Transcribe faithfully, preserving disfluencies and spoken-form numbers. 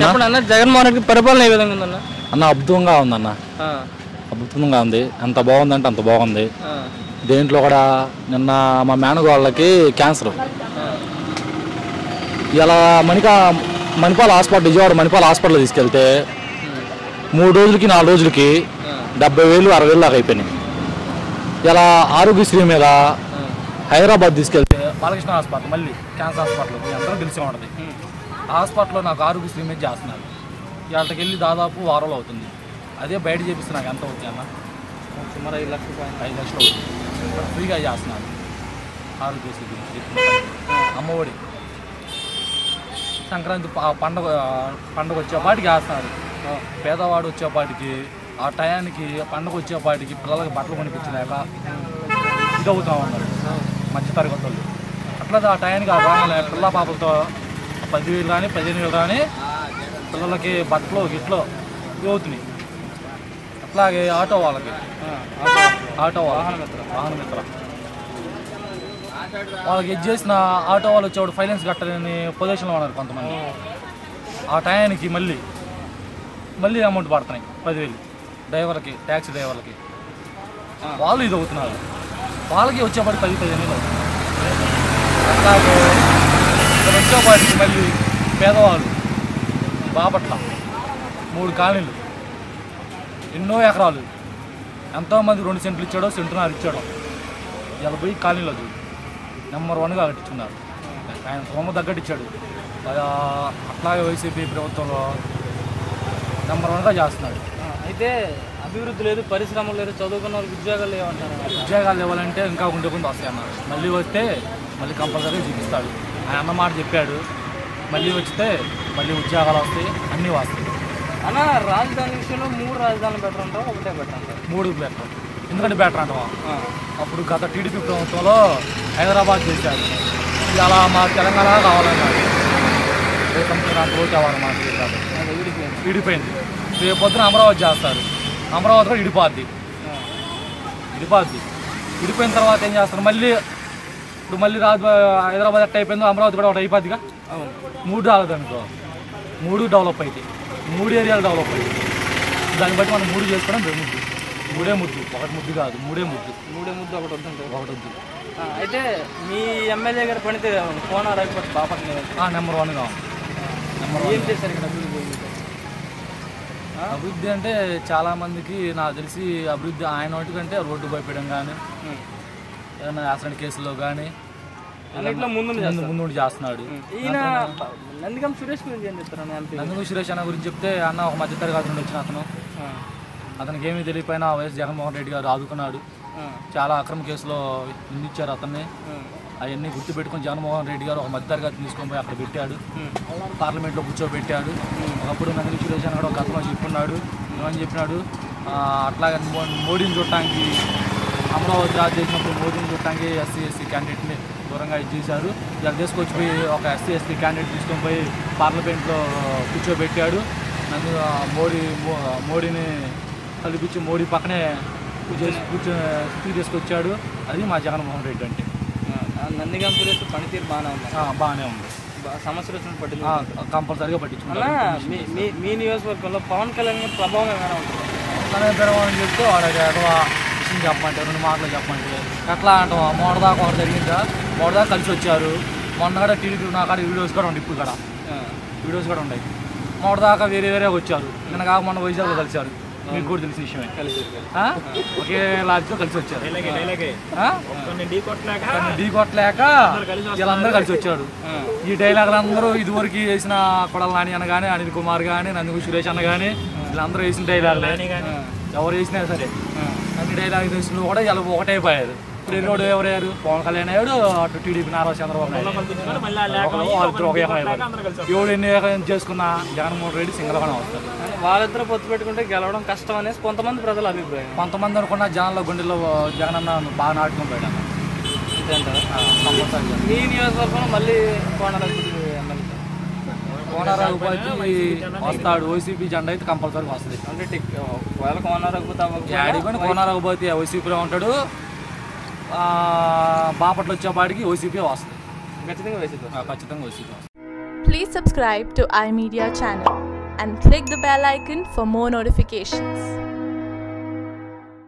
జగన్మోహన్ రెడ్డి పరిపాలన ఏ విధంగా ఉందన్న? అన్న అద్భుతంగా ఉందన్న, అద్భుతంగా ఉంది, అంత బాగుందంటే అంత బాగుంది. దేంట్లో కూడా నిన్న మా మేనగోళ్ళకి క్యాన్సర్, ఇలా మణికా మణిపాల్ హాస్పిటల్ విజయవాడ మణిపాల్ హాస్పిటల్ తీసుకెళ్తే మూడు రోజులకి నాలుగు రోజులకి డెబ్బై వేలు అరవై వేలు దాకా అయిపోయినాయి. ఇలా ఆరోగ్యశ్రీ మీద హైదరాబాద్ తీసుకెళ్తే బాలకృష్ణ హాస్పిటల్ మళ్ళీ క్యాన్సర్ హాస్పిటల్ అందరూ తెలిసి ఉంటుంది. ఆ హాస్పిటల్లో నాకు ఆరోగ్యశ్రీ మీద చేస్తున్నారు, వాళ్ళకి వెళ్ళి దాదాపు వారాలు అవుతుంది. అదే బయట చేపిస్తే నాకు ఎంత అవుతుంది అన్న? సుమారు ఐదు లక్షలు ఐదు లక్షలు అవుతుంది. ఫ్రీగా చేస్తున్నారు ఆరోగ్యశ్రీ గురించి. అమ్మఒడి సంక్రాంతి పండుగ పండుగ వచ్చేపాటికి వేస్తున్నారు, పేదవాడు వచ్చేపాటికి ఆ టయానికి పండుగ వచ్చేపాటికి పిల్లలకి బట్టలు కొనిపించలేక ఇది అవుతూ ఉన్నారు మధ్య తరగతి వాళ్ళు. అట్లా ఆ టయానికి ఆ బాగా పిల్ల పాపలతో పదివేలు కానీ పదిహేను వేలు కానీ పిల్లలకి బట్టలు గిట్లో ఇవి అవుతున్నాయి. అట్లాగే ఆటో వాళ్ళకి ఆటో వాహన మిత్ర వాహన మిత్ర వాళ్ళకి ఇది చేసిన ఆటో వాళ్ళు వచ్చేవాడు ఫైనాన్స్ కట్టాలని పొజిషన్లో ఉన్నారు కొంతమంది. ఆ టయానికి మళ్ళీ మళ్ళీ అమౌంట్ పడుతున్నాయి పదివేలు డ్రైవర్లకి, ట్యాక్సీ డ్రైవర్లకి. వాళ్ళు ఇది అవుతున్నారు, వాళ్ళకి వచ్చేపాటి పది పదిహేను వేలు అవుతుంది. అట్లాగే ఇక్కడ వచ్చేపాటికి మళ్ళీ పేదవాళ్ళు బాపట్ల మూడు కాలనీలు ఎన్నో ఎకరాలు ఎంతోమంది రెండు సెంట్లు ఇచ్చాడో సెంటున్నారు ఇచ్చాడో ఇలా పోయి కాలనీలో చూడు నెంబర్ వన్గా కట్టించుకున్నారు. ఆయన హోమ తగ్గట్టిచ్చాడు. అట్లాగే వైసీపీ ప్రభుత్వంలో నెంబర్ వన్గా చేస్తున్నాడు. అయితే అభివృద్ధి లేదు, పరిశ్రమలు లేదు, చదువుకున్న వాళ్ళకి ఉద్యోగాలు లేవంటారు. ఉద్యోగాలు ఇవ్వాలంటే ఇంకా ఉండే కొంత వస్తాయి అన్నారు. మళ్ళీ వస్తే మళ్ళీ కంపల్సరీ చూపిస్తాడు ఆయన అన్నమాట చెప్పాడు. మళ్ళీ వస్తే మళ్ళీ ఉద్యోగాలు వస్తాయి, అన్నీ వస్తాయి అన్న. రాజధాని విషయంలో మూడు రాజధానులు బెటర్ అంటారు, ఒకటే బెటర్ అంటారు? మూడు బెటర్. ఎందుకంటే బెటర్ అంటావా? అప్పుడు గత టీడీపీ ప్రభుత్వంలో హైదరాబాద్ చేశారు, ఇలా మా తెలంగాణ కావాలన్నారు. రేపటి నాకు ఓటు అవ్వాలన్నమాట ఇడిపోయింది. రేపు పొద్దున అమరావతి చేస్తారు, అమరావతి కూడా ఇడిపోద్ది ఇడిపోద్ది ఇడిపోయిన తర్వాత ఏం చేస్తారు మళ్ళీ? ఇప్పుడు మళ్ళీ రాజు హైదరాబాద్ ఎట్ట అయిపోయిందో అమరావతి కూడా ఒకటి అయిపోద్దిగా. మూడు రాలేదనుకో, మూడు డెవలప్ అవుతాయి, మూడు ఏరియాలు డెవలప్ అవుతాయి. దాన్ని బట్టి మనం మూడు చేసుకోవడం జరుగుతుంది. మూడే ముద్దు, ఒకటి ముద్దు కాదు, మూడే ముద్దు. మూడే ముద్దు ఒకటి వద్దు, ఒకటి వద్దు. అయితే మీ ఎమ్మెల్యే గారు పడితే కోన రాకపోతే బాపట్ల నెంబర్ వన్ కావాలి. నెంబర్ వన్ ఏం చేశారు ఇక్కడ అభివృద్ధి? అభివృద్ధి అంటే చాలామందికి నాకు తెలిసి అభివృద్ధి ఆయన వాటి కంటే రోడ్డు భయపడడం కానీ ఏదైనా యాక్సిడెంట్ కేసుల్లో కానీ ముందు చేస్తున్నాడు. ఈయన నందిగం సురేష్ గురించి ఏం చెప్తారని? నందిగం సురేష్ అన్న గురించి చెప్తే అన్న ఒక మధ్యతరగతి నుండి వచ్చిన అతను, అతనికి ఏమీ తెలియపోయినా వైఎస్ జగన్మోహన్ రెడ్డి గారు ఆదుకున్నాడు. చాలా అక్రమ కేసులో నిందించారు అతన్ని. అవన్నీ గుర్తుపెట్టుకుని జగన్మోహన్ రెడ్డి గారు ఒక మధ్యతరగతి తీసుకొని పోయి అక్కడ పెట్టాడు, పార్లమెంట్లో కూర్చోబెట్టాడు. ఒకప్పుడు నందిని సురేషన్ కూడా ఒక అతను చెప్పుకున్నాడు, ఏమని చెప్పినాడు? అట్లాగే మోడీని చూడటానికి అమరావతి రాజు చేసినప్పుడు మోడీని చూడటానికి ఎస్సీ ఎస్సీ క్యాండిడేట్ని దూరంగా ఇది చేశారు. ఇలా తీసుకొచ్చిపోయి ఒక ఎస్సీ ఎస్సీ క్యాండిడేట్ తీసుకొని పోయి పార్లమెంట్లో కూర్చోబెట్టాడు. నందు మోడీ మోడీని కలిపించి మోడీ పక్కనే కూర్చో తీసుకొచ్చాడు. అది మా జగన్మోహన్ రెడ్డి అంటే. నందిగం సురేష్ పనితీరు బాగానే ఉంది, బాగానే ఉంది. సమస్యలు వచ్చిన పట్టించుకున్నాడు, కంపల్సరీగా పట్టించుకున్నాడు. మీ నియోజకవర్గంలో పవన్ కళ్యాణ్ ప్రభావం ఏమైనా ఉంటుంది? పవన్ కళ్యాణ్ ప్రభావం అని చెప్తే వాడికి అక్కడ విషయం చెప్పమంటే రెండు మాటలు చెప్పమంటే అట్లా అంటాం. మోడదాకా ఒకటి జరిగిందా, మోడదాకా కలిసి వచ్చారు. మొన్న కూడా టీడీపీ నా కాడ వీడియోస్ కూడా ఉండే, ఇప్పుడు కూడా వీడియోస్ కూడా ఉన్నాయి. మోడదాకా వేరే వేరేగా వచ్చారు, నిన్న కాక మొన్న వైజాగ్లో కలిసారు. మీకు కూడా తెలిసిన విషయమే, ఒకే లారీతో కలిసి వచ్చారు. ఢీ కొట్టలేక వీళ్ళందరూ కలిసి వచ్చారు. ఈ డైలాగులు అందరూ ఇదివరకు వేసిన కొడల నాని అన్న కానీ, అనిల్ కుమార్ కానీ, నందిగం సురేష్ అన్న కానీ, వీళ్ళందరూ వేసిన డైలాగులే. ఎవరు వేసినా సరే అన్ని డైలాగులు వేసిన కూడా ఇలా ఒకటే పోయారు. ఇప్పుడు ఎవరయ్యారు? పవన్ కళ్యాణ్ అయ్యాడు, అటు టీడీపీ నారా చంద్రబాబు నాయుడు. ఎవడు ఎన్ని చేసుకున్నా జగన్మోహన్ రెడ్డి సింగల్గానే వస్తారు. వాళ్ళిద్దరూ పొత్తు పెట్టుకుంటే గెలవడం కష్టం అనేసి కొంతమంది ప్రజల అభిప్రాయం. కొంతమంది అనుకున్న జనంలో గుండెల్లో జగన్ అన్న బాగా నాటుకుని పోయాడు. మీ నియోజకవర్గంలో మళ్ళీ కోనరాఘుపతి వస్తాడు, వైసీపీ జెండా అయితే కంపల్సరీ వస్తుంది. అంటే ఒకవేళ కోనరాఘుపతి యాడిపోయిన కోనరాఘుపతి వైసీపీలో ఉంటాడు. బాపట్ల వచ్చేపాటికి ఓసీపీ వస్తుంది ఖచ్చితంగా, వైసీపీ ఖచ్చితంగా వైసీపీ వస్తుంది. Please subscribe to iMedia Channel and click the bell icon for more notifications.